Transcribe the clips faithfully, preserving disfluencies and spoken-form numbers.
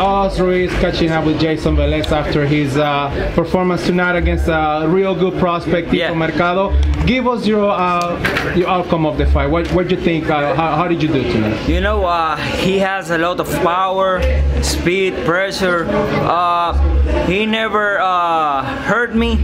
Oz Ruiz catching up with Jayson Velez after his uh, performance tonight against a real good prospect, Tico yeah. Mercado. Give us your uh, your outcome of the fight. What what do you think? Uh, how, how did you do tonight? You know, uh, he has a lot of power, speed, pressure. Uh, he never uh, hurt me,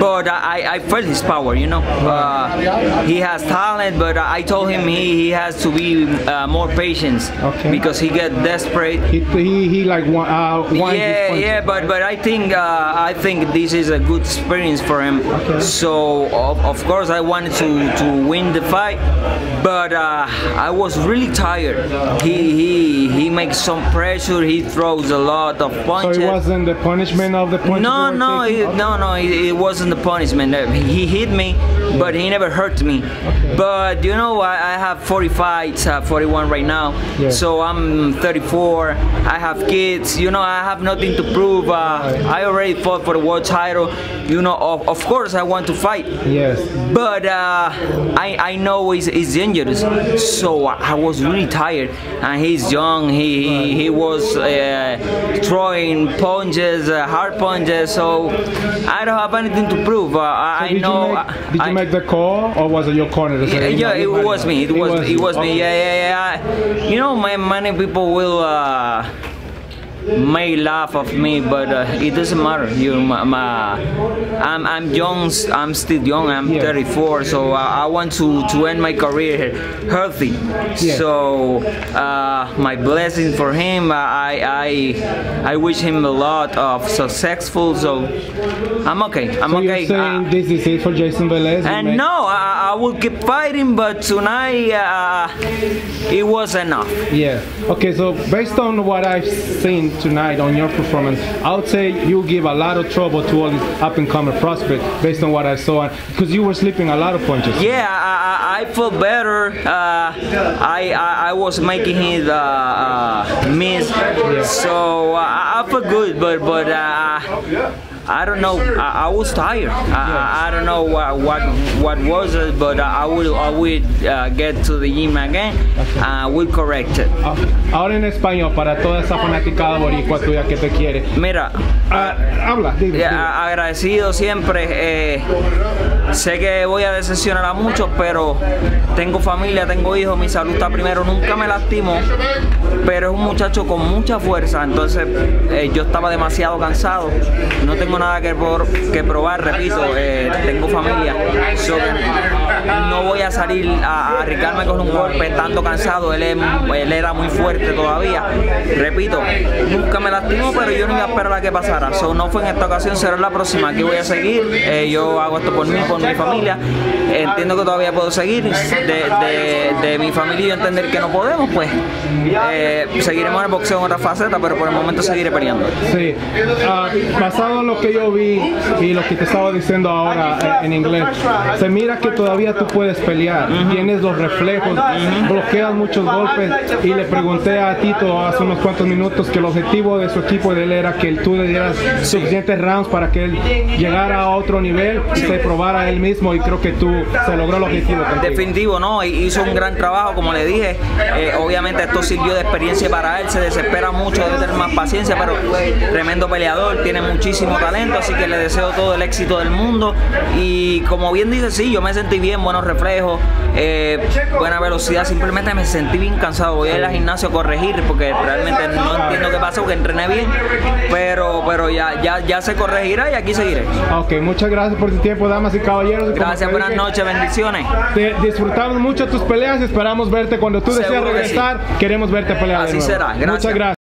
but I, I felt his power. You know, uh, he has talent, but I told him he, he has to be uh, more patient okay. because he gets desperate. He, he He like one, uh, one yeah, yeah, but but I think uh, I think this is a good experience for him. Okay. So of, of course I wanted to to win the fight, but uh, I was really tired. He he he makes some pressure. He throws a lot of punches. So it wasn't the punishment of the punch. No no it, okay. no no it, it wasn't the punishment. He hit me, but he never hurt me. Okay. But you know I, I have forty fights, uh, forty-one right now. Yeah. So I'm thirty-four. I have kids, you know, I have nothing to prove. Uh, I already fought for the world title. You know, of, of course I want to fight. Yes. But uh, I, I know it's, it's dangerous. So I was really tired. And he's young. He he, he was uh, throwing punches, uh, hard punches. So I don't have anything to prove. Uh, I so did know. You make, did I, you make the call, or was it your corner? Yeah, yeah, it was me. It, it was, was it was me. Yeah, yeah, yeah. You know, my many people will. Uh, may laugh of me, but uh, it doesn't matter. You, my, my, I'm, I'm young. I'm still young. I'm yeah. thirty-four, so I, I want to to end my career healthy. Yeah. So uh, my blessing for him. I, I I wish him a lot of successful. So I'm okay. I'm so okay. You're saying uh, this is it for Jayson Velez? And no, I, I will keep fighting. But tonight uh, it was enough. Yeah. Okay. So based on what I've seen tonight on your performance, I would say you give a lot of trouble to all these up-and-coming prospects based on what I saw, because you were slipping a lot of punches. Yeah, I, I felt better. Uh, I, I I was making his uh, uh, miss, yeah. so uh, I felt good, but but. Uh, I don't know. I, I was tired. I, I don't know what what, what was it, but I will I will uh, get to the gym again. I will correct it. Ahora en español para toda esa fanaticada boricua tuya que te quiere. Mira, uh, habla. Dime, dime. Agradecido siempre. Eh, sé que voy a decepcionar a muchos, pero tengo familia, tengo hijos, mi salud está primero. Nunca me lastimo, pero es un muchacho con mucha fuerza. Entonces eh, yo estaba demasiado cansado. No tengo nada que, por, que probar, repito, eh, tengo familia, so, no voy a salir a arriesgarme con un golpe estando cansado. Él, es, él era muy fuerte todavía, repito, nunca me lastimó, pero yo no iba a esperar a que pasara, so, no fue en esta ocasión, será la próxima, aquí voy a seguir, eh, yo hago esto por mí, por mi familia, entiendo que todavía puedo seguir, de, de, de mi familia yo entender que no podemos, pues eh, seguiremos en el boxeo en otra faceta, pero por el momento seguiré peleando. Sí, uh, pasado lo que yo vi y lo que te estaba diciendo ahora en inglés, se mira que todavía tú puedes pelear, uh-huh. tienes los reflejos, uh-huh. bloqueas muchos golpes, y le pregunté a Tito hace unos cuantos minutos que el objetivo de su equipo de él era que tú le dieras sí. suficientes rounds para que él llegara a otro nivel y sí. se probara él mismo, y creo que tú se logró el objetivo. Contigo. Definitivo, no, hizo un gran trabajo, como le dije, eh, obviamente esto sirvió de experiencia para él, se desespera mucho, debe tener más paciencia, pero tremendo peleador, tiene muchísimo talento, así que le deseo todo el éxito del mundo, y como bien dice, sí, yo me sentí bien, buenos reflejos, eh, buena velocidad, simplemente me sentí bien cansado, voy a ir al gimnasio a corregir, porque realmente no entiendo qué pasa, porque entrené bien, pero pero ya ya ya se corregirá y aquí seguiré. Ok, muchas gracias por tu tiempo, damas y caballeros. Gracias, buenas dije, noches, bendiciones. Te disfrutamos mucho tus peleas, esperamos verte cuando tú deseas regresar, que sí. queremos verte pelear. Así será, gracias. Muchas gracias.